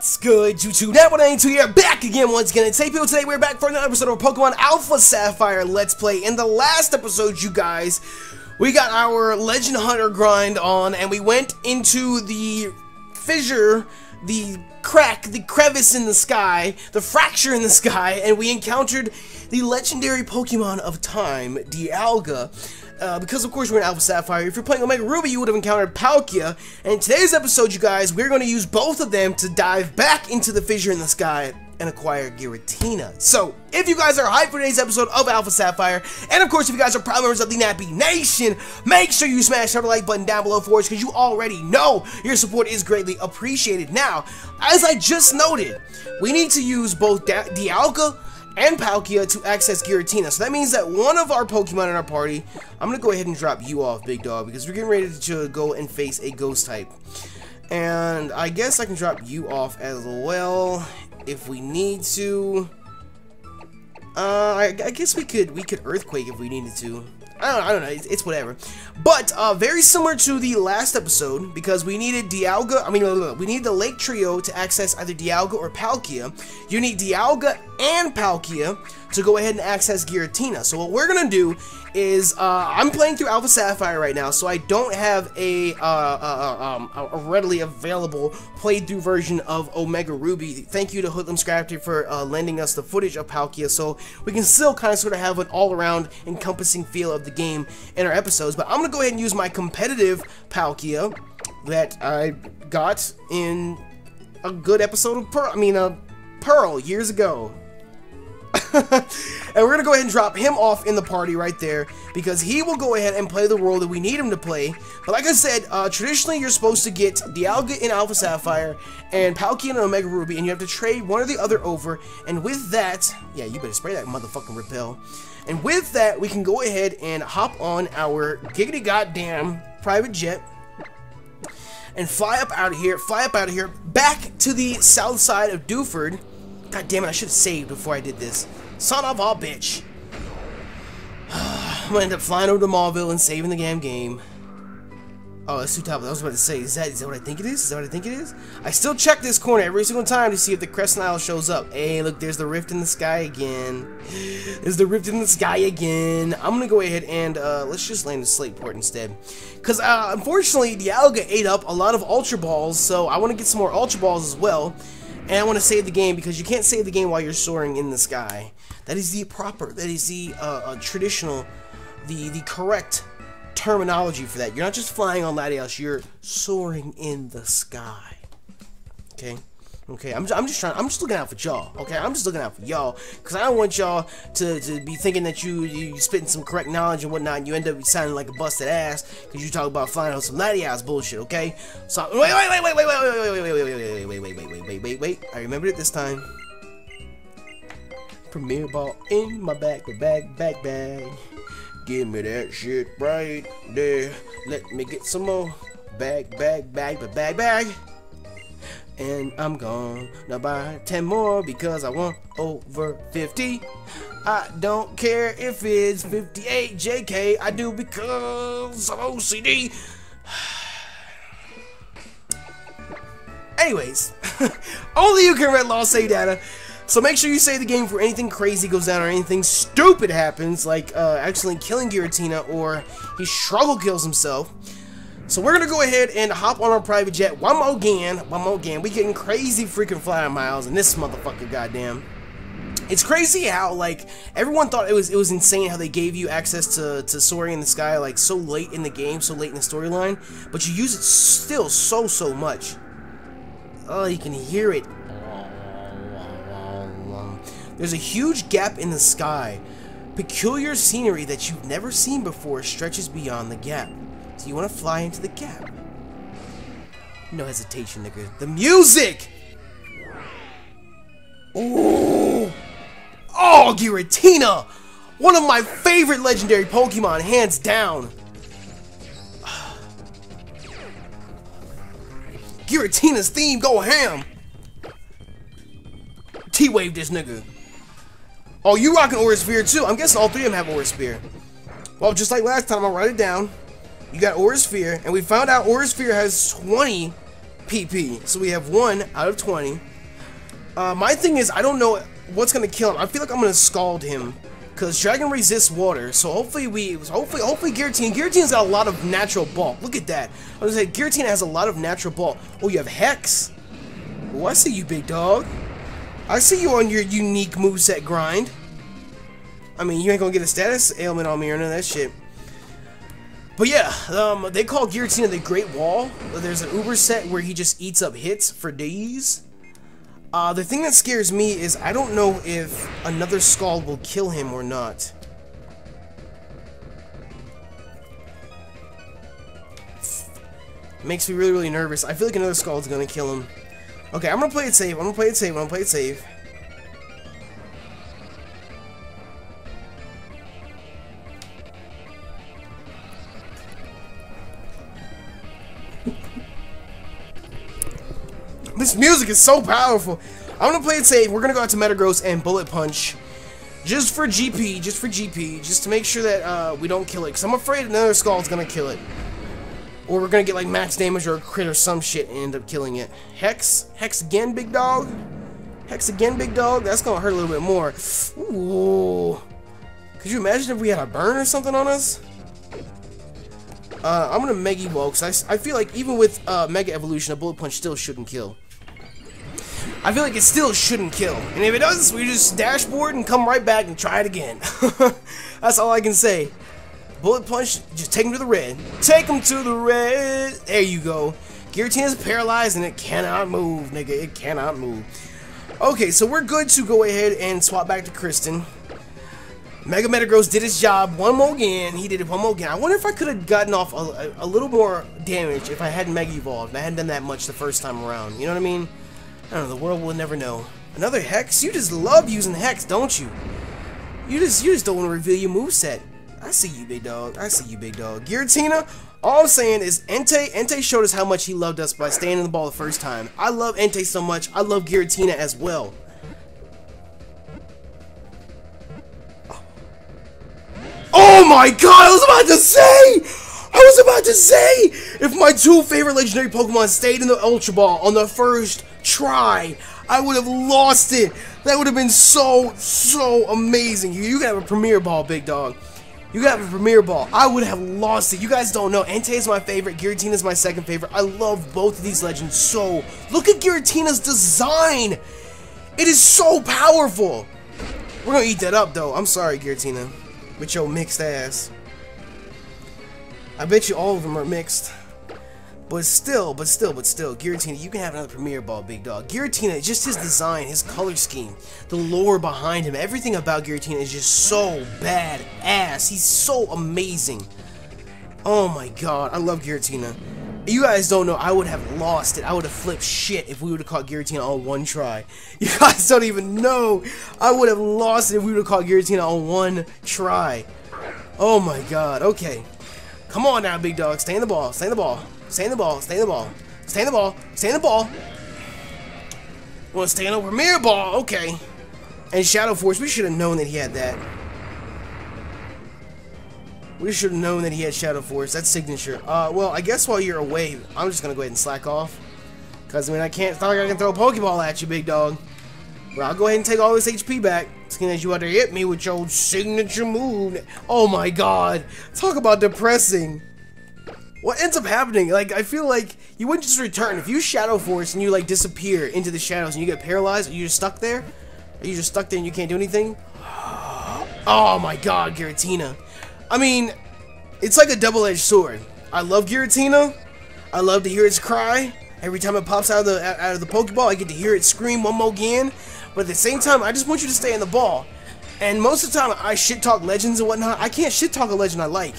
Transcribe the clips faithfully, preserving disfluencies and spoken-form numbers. What's good, YouTube? Nap one ninety-two here, back again once again. And today, people, today we're back for another episode of Pokemon Alpha Sapphire Let's Play. In the last episode, you guys, we got our Legend Hunter grind on, and we went into the fissure, the crack, the crevice in the sky, the fracture in the sky, and we encountered the legendary Pokemon of time, Dialga. Uh, because of course we're in Alpha Sapphire. If you're playing Omega Ruby, you would have encountered Palkia. And in today's episode, you guys, we're going to use both of them to dive back into the fissure in the sky and acquire Giratina. So, if you guys are hyped for today's episode of Alpha Sapphire, and of course if you guys are proud members of the Nappy Nation, make sure you smash that like button down below for us, because you already know your support is greatly appreciated. Now, as I just noted, we need to use both da Dialga and Palkia to access Giratina. So that means that one of our Pokemon in our party, I'm gonna go ahead and drop you off, big dog, because we're getting ready to go and face a ghost type. And I guess I can drop you off as well if we need to. Uh, I, I guess we could we could earthquake if we needed to. I don't, I don't know, it's, it's whatever. But uh, very similar to the last episode, because we needed Dialga, I mean, we need the Lake Trio to access either Dialga or Palkia. You need Dialga and Palkia to go ahead and access Giratina. So what we're going to do is, uh, I'm playing through Alpha Sapphire right now, so I don't have a, uh, uh, um, a readily available playthrough version of Omega Ruby. Thank you to Hoodlum Scrafty for uh, lending us the footage of Palkia, so we can still kind of sort of have an all-around encompassing feel of the game in our episodes. But I'm going to go ahead and use my competitive Palkia that I got in a good episode of Pearl, I mean, uh, Pearl years ago. And we're gonna go ahead and drop him off in the party right there, because he will go ahead and play the role that we need him to play. But like I said, uh, traditionally you're supposed to get Dialga in Alpha Sapphire and Palkia in Omega Ruby, and you have to trade one or the other over. And with that, yeah, you better spray that motherfucking repel. And with that, we can go ahead and hop on our giggity goddamn private jet and fly up out of here, fly up out of here, back to the south side of Dewford. God damn it, I should have saved before I did this. Son of a bitch. I'm gonna end up flying over to Maulville and saving the damn game. Oh, that's too top. I was about to say, is that, is that what I think it is? Is that what I think it is? I still check this corner every single time to see if the Crescent Isle shows up. Hey, look, there's the rift in the sky again. There's the rift in the sky again. I'm gonna go ahead and uh, let's just land in Slateport instead. Because uh, unfortunately, Dialga ate up a lot of Ultra Balls, so I want to get some more Ultra Balls as well. And I want to save the game, because you can't save the game while you're soaring in the sky. That is the proper, that is the uh, uh, traditional, the the correct terminology for that. You're not just flying on Latios, you're soaring in the sky. Okay, okay. I'm I'm just trying. I'm just looking out for y'all. Okay, I'm just looking out for y'all, because I don't want y'all to to be thinking that you you spitting some correct knowledge and whatnot, and you end up sounding like a busted ass because you talk about flying on some Latios bullshit. Okay, so wait wait wait wait wait wait wait wait wait wait. Wait, wait, wait, wait, wait, wait, wait. I remembered it this time. Premier Ball in my back, bag, back, bag. Give me that shit right there. Let me get some more. Bag, bag, bag, bag, bag. And I'm gone. Now buy ten more, because I want over fifty. I don't care if it's fifty-eight, J K. I do, because I'm O C D. Anyways, only you can read law save data, so make sure you save the game before anything crazy goes down or anything stupid happens, like uh, accidentally killing Giratina, or he struggle kills himself. So we're gonna go ahead and hop on our private jet one more again, one more again. We getting crazy freaking flying miles in this motherfucker, goddamn. It's crazy how, like, everyone thought it was it was insane how they gave you access to, to soaring in the sky, like, so late in the game, so late in the storyline, but you use it still so, so much. Oh, you can hear it. There's a huge gap in the sky. Peculiar scenery that you've never seen before stretches beyond the gap. So you want to fly into the gap. No hesitation, nigga. The music! Ooh. Oh, Giratina! One of my favorite legendary Pokemon, hands down. Giratina's theme go ham. T-wave this nigga. Oh, you rocking Aura Sphere too. I'm guessing all three of them have Aura Sphere. Well, just like last time, I'll write it down. You got Aura Sphere, and we found out Aura Sphere has twenty P P. So we have one out of twenty. Uh, my thing is, I don't know what's gonna kill him. I feel like I'm gonna scald him, because Dragon resists water. So hopefully we, hopefully, hopefully Giratina. Giratina's got a lot of natural bulk. Look at that. I was gonna say Giratina has a lot of natural bulk. Oh, you have Hex. Oh, I see you, big dog. I see you on your unique moveset grind. I mean, you ain't gonna get a status ailment on me or none of that shit. But yeah, um, they call Giratina the Great Wall. There's an Uber set where he just eats up hits for days. Uh, the thing that scares me is I don't know if another Scald will kill him or not. Makes me really, really nervous. I feel like another Scald's gonna kill him. Okay, I'm gonna play it safe. I'm gonna play it safe. I'm gonna play it safe. This music is so powerful. I'm gonna play it safe. We're gonna go out to Metagross and Bullet Punch, just for G P, just for G P, just to make sure that uh, we don't kill it. Cause I'm afraid another Scald's gonna kill it. Or we're gonna get like max damage or a crit or some shit and end up killing it. Hex, Hex again, big dog. Hex again, big dog. That's gonna hurt a little bit more. Ooh. Could you imagine if we had a burn or something on us? Uh, I'm gonna Mega Evolve, cause I, I feel like even with uh, Mega Evolution, a Bullet Punch still shouldn't kill. I feel like it still shouldn't kill. And if it does, we just dashboard and come right back and try it again. That's all I can say. Bullet Punch, just take him to the red. Take him to the red. There you go. Giratina's paralyzed and it cannot move, nigga. It cannot move. Okay, so we're good to go ahead and swap back to Kristen. Mega Metagross did his job one more again. He did it one more again. I wonder if I could have gotten off a, a little more damage if I hadn't Mega Evolved. I hadn't done that much the first time around. You know what I mean? I don't know. The world will never know. Another Hex? You just love using Hex, don't you? You just, you just don't want to reveal your moveset. I see you, big dog. I see you, big dog. Giratina, all I'm saying is Entei. Entei showed us how much he loved us by staying in the ball the first time. I love Entei so much. I love Giratina as well. Oh my god, I was about to say! I was about to say! If my two favorite legendary Pokemon stayed in the Ultra Ball on the first try, I would have lost it. That would have been so, so amazing. You, you could have a Premier Ball, big dog. You got a Premier Ball. I would have lost it. You guys don't know. Entei is my favorite. Giratina is my second favorite. I love both of these legends so. Look at Giratina's design. It is so powerful. We're going to eat that up, though. I'm sorry, Giratina. With your mixed ass. I bet you all of them are mixed. But still, but still, but still. Giratina, you can have another Premier Ball, big dog. Giratina, just his design, his color scheme, the lore behind him, everything about Giratina is just so badass. He's so amazing. Oh my god, I love Giratina. You guys don't know, I would have lost it. I would have flipped shit if we would have caught Giratina on one try. You guys don't even know. I would have lost it if we would have caught Giratina on one try. Oh my god, okay. Come on now, big dog. Stay in the ball, stay in the ball. Stay in the ball, stay in the ball, stay in the ball, stay in the ball. You want to stay in the Premier Ball, okay. And Shadow Force, we should have known that he had that. We should have known that he had Shadow Force, that's signature. Uh, well, I guess while you're away, I'm just going to go ahead and slack off. Because, I mean, I can't, it's not like I can throw a Pokeball at you, big dog. Well, I'll go ahead and take all this H P back. Seeing as you out there hit me with your signature move. Oh my god, talk about depressing. What ends up happening, like, I feel like you wouldn't just return. If you Shadow Force and you, like, disappear into the shadows and you get paralyzed, are you just stuck there? Are you just stuck there and you can't do anything? Oh my god, Giratina. I mean, it's like a double-edged sword. I love Giratina. I love to hear its cry. Every time it pops out of the out of the Pokeball, I get to hear it scream one more again. But at the same time, I just want you to stay in the ball. And most of the time, I shit-talk legends and whatnot. I can't shit-talk a legend I like.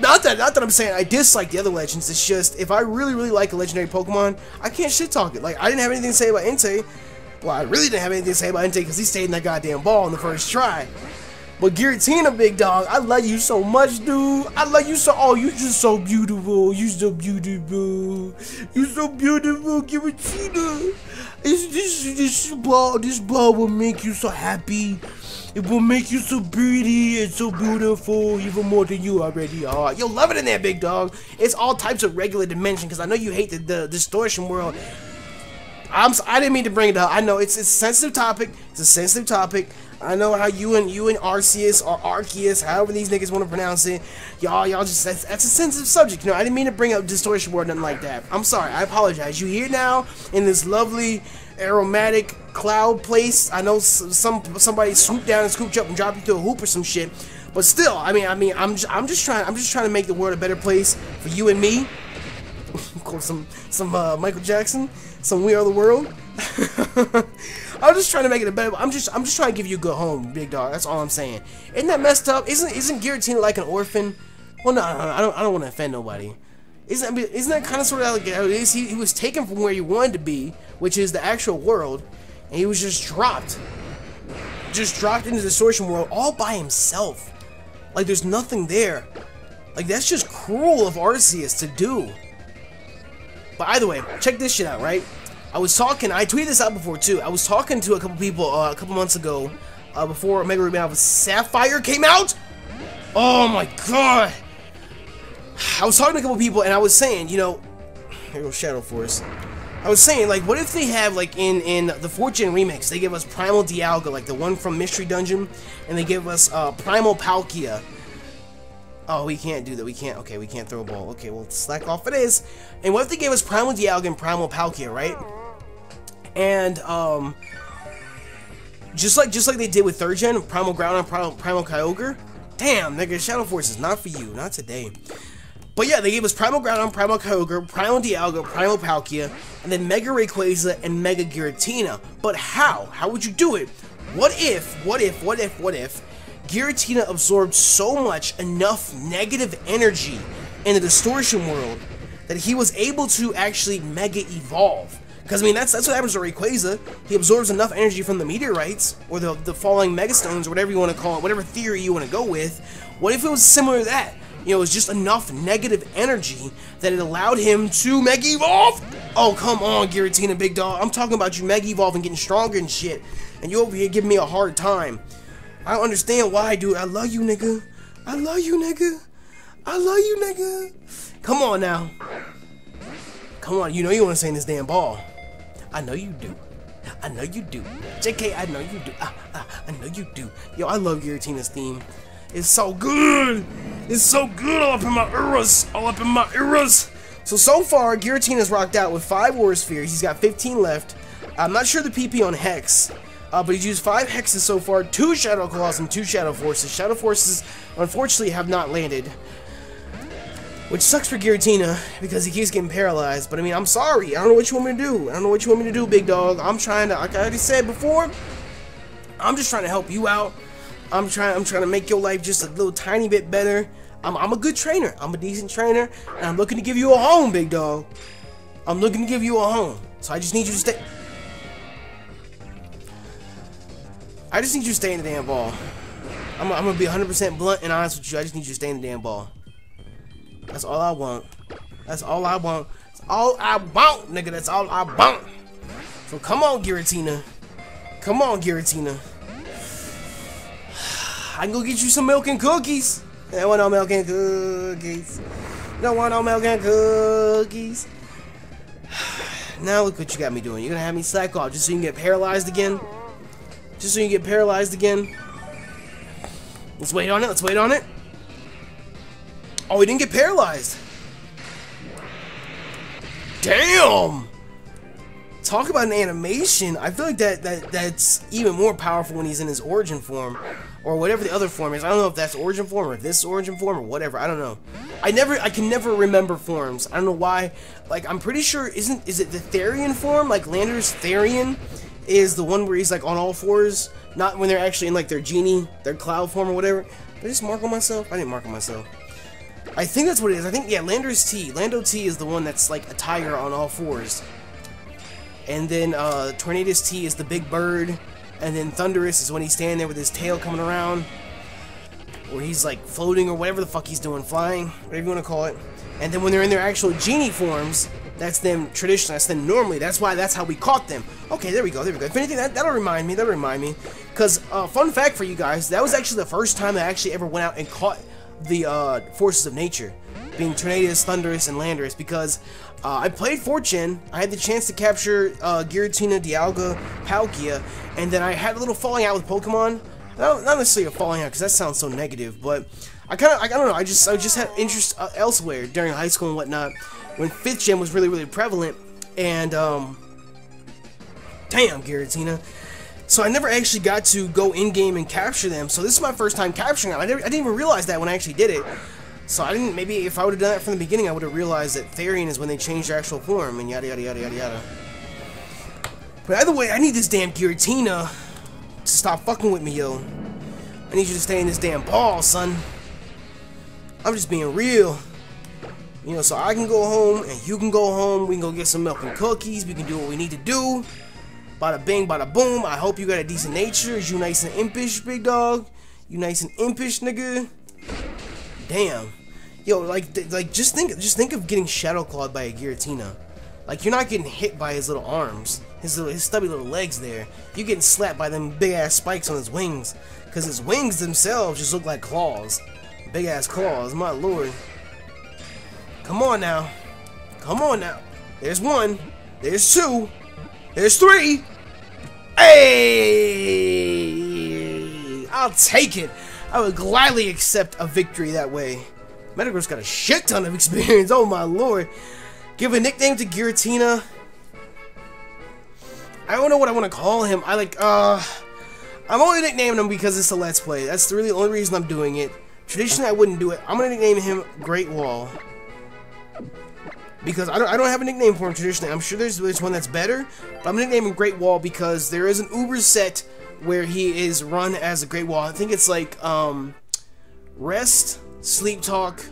Not that, not that I'm saying I dislike the other legends, it's just, if I really, really like a legendary Pokemon, I can't shit talk it. Like, I didn't have anything to say about Entei. Well, I really didn't have anything to say about Entei because he stayed in that goddamn ball on the first try. But Giratina, big dog, I love you so much, dude. I love you so, oh, you just so beautiful. You so beautiful. You so beautiful, Giratina. It's this, this ball, this ball will make you so happy. It will make you so pretty and so beautiful, even more than you already are. You'll love it in there, big dog. It's all types of regular dimension, because I know you hate the, the distortion world. I'm, I didn't mean to bring it up. I know it's, it's a sensitive topic. It's a sensitive topic. I know how you and you and Arceus or Arceus, however these niggas want to pronounce it, y'all, y'all just that's, that's a sensitive subject. You know, I didn't mean to bring up distortion board, nothing like that. I'm sorry. I apologize. You here now in this lovely aromatic cloud place. I know some somebody swooped down and scooped you up and dropped you through a hoop or some shit. But still, I mean, I mean, I'm just, I'm just trying, I'm just trying to make the world a better place for you and me. Of course, some some uh, Michael Jackson, some We Are the World. I'm just trying to make it a better. I'm just, I'm just trying to give you a good home, big dog. That's all I'm saying. Isn't that messed up? Isn't, isn't Giratina like an orphan? Well, no, no, no I don't, I don't want to offend nobody. Isn't, isn't that kind of sort of like it is? He, he was taken from where he wanted to be, which is the actual world, and he was just dropped, just dropped into the distortion world all by himself. Like there's nothing there. Like that's just cruel of Arceus to do. But either way, check this shit out, right? I was talking, I tweeted this out before too. I was talking to a couple people uh, a couple months ago, uh, before Omega Ruby Alpha Sapphire came out. Oh my god! I was talking to a couple people, and I was saying, you know, here goes Shadow Force. I was saying, like, what if they have, like, in in the Fortune remix, they give us Primal Dialga, like the one from Mystery Dungeon, and they give us uh, Primal Palkia. Oh, we can't do that. We can't. Okay, we can't throw a ball. Okay, well, slack off it is. And what if they gave us Primal Dialga and Primal Palkia, right? And, um... Just like just like they did with third gen, Primal Groudon and Primal, Primal Kyogre. Damn, nigga, Shadow Force is not for you. Not today. But yeah, they gave us Primal Groudon, Primal Kyogre, Primal Dialga, Primal Palkia, and then Mega Rayquaza and Mega Giratina. But how? How would you do it? What if, what if, what if, what if... Giratina absorbed so much, enough negative energy in the distortion world that he was able to actually mega evolve. Because, I mean, that's that's what happens to Rayquaza. He absorbs enough energy from the meteorites, or the, the falling megastones, or whatever you want to call it, whatever theory you want to go with. What if it was similar to that? You know, it was just enough negative energy that it allowed him to mega evolve? Oh, come on, Giratina, big dog. I'm talking about you mega evolving, getting stronger and shit. And you over here giving me a hard time. I understand why, dude. I love you, nigga. I love you, nigga. I love you, nigga. Come on now. Come on. You know you want to stay in this damn ball. I know you do. I know you do. J K, I know you do. I, I, I know you do. Yo, I love Giratina's theme. It's so good. It's so good all up in my eras. All up in my eras. So, so far, Giratina's rocked out with five Aura Spheres. He's got fifteen left. I'm not sure the P P on Hex. Uh, but he's used five hexes so far, two Shadow Claws and two Shadow Forces. Shadow Forces, unfortunately, have not landed. Which sucks for Giratina, because he keeps getting paralyzed. But, I mean, I'm sorry. I don't know what you want me to do. I don't know what you want me to do, big dog. I'm trying to, like I already said before, I'm just trying to help you out. I'm trying, I'm trying to make your life just a little tiny bit better. I'm, I'm a good trainer. I'm a decent trainer. And I'm looking to give you a home, big dog. I'm looking to give you a home. So I just need you to stay... I just need you to stay in the damn ball. I'm, I'm gonna be one hundred percent blunt and honest with you. I just need you to stay in the damn ball. That's all I want. That's all I want. That's all I want, nigga. That's all I want. So come on, Giratina. Come on, Giratina. I can go get you some milk and cookies. I don't want no milk and cookies. I don't want no milk and cookies. Now look what you got me doing. You're gonna have me slack off just so you can get paralyzed again. Just so you get paralyzed again. Let's wait on it. Let's wait on it. Oh, he didn't get paralyzed. Damn. Talk about an animation. I feel like that that that's even more powerful when he's in his origin form, or whatever the other form is. I don't know if that's origin form or this origin form or whatever. I don't know. I never. I can never remember forms. I don't know why. Like I'm pretty sure. Isn't is it the Therian form? Like Landorus Therian. Is the one where he's like on all fours, not when they're actually in like their genie, their cloud form or whatever. Did I just mark on myself? I didn't mark on myself. I think that's what it is. I think, yeah, Landorus T. Lando T is the one that's like a tiger on all fours. And then uh, Tornadus T is the big bird. And then Thunderous is when he's standing there with his tail coming around. Or he's like floating or whatever the fuck he's doing, flying, whatever you want to call it. And then when they're in their actual genie forms, that's them traditionally, that's them normally, that's why, that's how we caught them. Okay, there we go, there we go. If anything, that, that'll remind me, that'll remind me. Because, uh, fun fact for you guys, that was actually the first time I actually ever went out and caught the, uh, forces of nature. being Tornadus, Thunderous, and Landorus, because uh, I played Fortune, I had the chance to capture uh, Giratina, Dialga, Palkia, and then I had a little falling out with Pokemon. Not, not necessarily a falling out, because that sounds so negative, but I kind of, I, I don't know, I just I just had interest uh, elsewhere during high school and whatnot, when fifth gen was really, really prevalent, and, um, damn, Giratina. So I never actually got to go in-game and capture them, so this is my first time capturing them. I, never, I didn't even realize that when I actually did it. So I didn't, maybe if I would have done that from the beginning, I would have realized that Therian is when they change their actual form, and yada, yada, yada, yada, yada. But either way, I need this damn Giratina to stop fucking with me, yo. I need you to stay in this damn ball, son. I'm just being real. You know, so I can go home, and you can go home, we can go get some milk and cookies, we can do what we need to do. Bada bing, bada boom. I hope you got a decent nature. Is you nice and impish, big dog? You nice and impish, nigga? Damn. Yo, like, like, just think, just think of getting shadow clawed by a Giratina. Like, you're not getting hit by his little arms, his little, his stubby little legs there. You're getting slapped by them big ass spikes on his wings, cause his wings themselves just look like claws, big ass claws. My lord. Come on now. Come on now. There's one. There's two. There's three! Hey! I'll take it! I would gladly accept a victory that way. Metagross got a shit ton of experience, oh my lord. Give a nickname to Giratina. I don't know what I want to call him. I like, uh... I'm only nicknaming him because it's a Let's Play. That's really the only reason I'm doing it. Traditionally, I wouldn't do it. I'm gonna nickname him Great Wall. Because I don't, I don't have a nickname for him traditionally. I'm sure there's, there's one that's better, but I'm gonna name him Great Wall because there is an Uber set where he is run as a Great Wall. I think it's like um, Rest, Sleep Talk,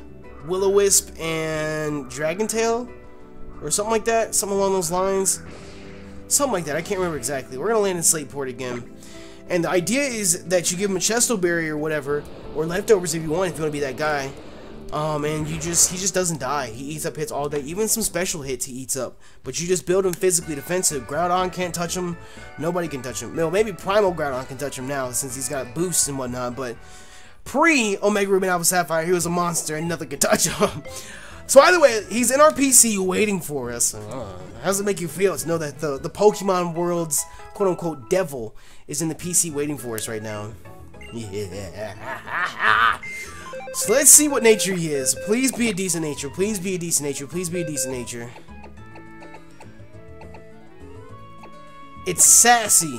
Will-O-Wisp, and Dragon Tail, or something like that. Something along those lines. Something like that. I can't remember exactly. We're gonna land in Slateport again, and the idea is that you give him a Chesto Berry or whatever, or leftovers if you want. If you want to be that guy. Um, and you just, he just doesn't die. He eats up hits all day. Even some special hits he eats up. But you just build him physically defensive. Groudon can't touch him. Nobody can touch him. No, maybe Primal Groudon can touch him now since he's got boosts and whatnot. But pre-Omega Ruby and Alpha Sapphire, he was a monster and nothing could touch him. So either way, he's in our P C waiting for us. Uh, how does it make you feel to know that the, the Pokemon world's quote-unquote devil is in the P C waiting for us right now? Yeah. So let's see what nature he is. Please be a decent nature. Please be a decent nature. Please be a decent nature. It's sassy.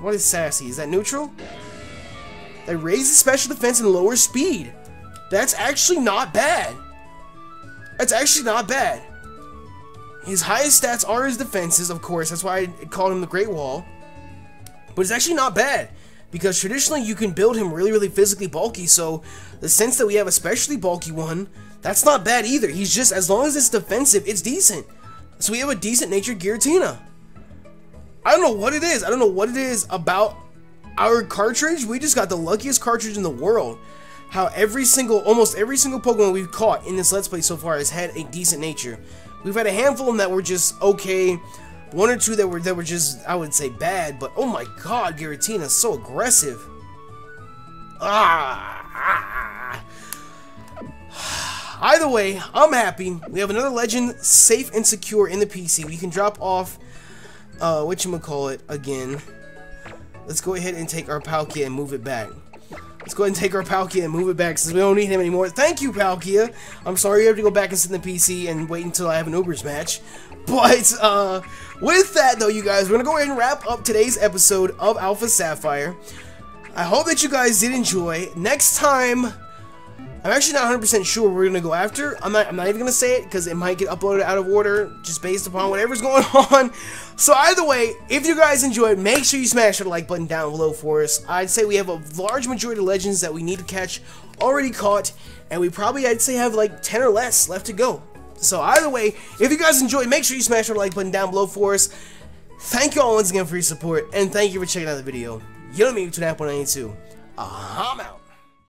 What is sassy? Is that neutral? That raises special defense and lower speed. That's actually not bad. That's actually not bad. His highest stats are his defenses, of course. That's why I called him the Great Wall. But it's actually not bad. Because traditionally you can build him really, really physically bulky, so the sense that we have a specially bulky one, that's not bad either. He's just, as long as it's defensive, it's decent. So we have a decent natured Giratina. I don't know what it is. I don't know what it is about our cartridge. We just got the luckiest cartridge in the world. How every single, almost every single Pokemon we've caught in this Let's Play so far has had a decent nature. We've had a handful of them that were just okay. One or two that were that were just, I would say, bad, but oh my god, Giratina, so aggressive. Ah, ah. Either way, I'm happy. We have another legend safe and secure in the P C. We can drop off uh whatchamacallit again. Let's go ahead and take our Palkia and move it back. Let's go ahead and take our Palkia and move it back since we don't need him anymore. Thank you, Palkia. I'm sorry you have to go back and sit in the P C and wait until I have an Ubers match. But, uh, with that, though, you guys, we're going to go ahead and wrap up today's episode of Alpha Sapphire. I hope that you guys did enjoy. Next time, I'm actually not one hundred percent sure what we're going to go after. I'm not, I'm not even going to say it because it might get uploaded out of order just based upon whatever's going on. So, either way, if you guys enjoyed, make sure you smash that like button down below for us. I'd say we have a large majority of legends that we need to catch already caught, and we probably, I'd say, have like ten or less left to go. So either way, if you guys enjoyed, make sure you smash the like button down below for us. Thank you all once again for your support, and thank you for checking out the video. You know me, YouTube Nap one ninety-two. I'm out.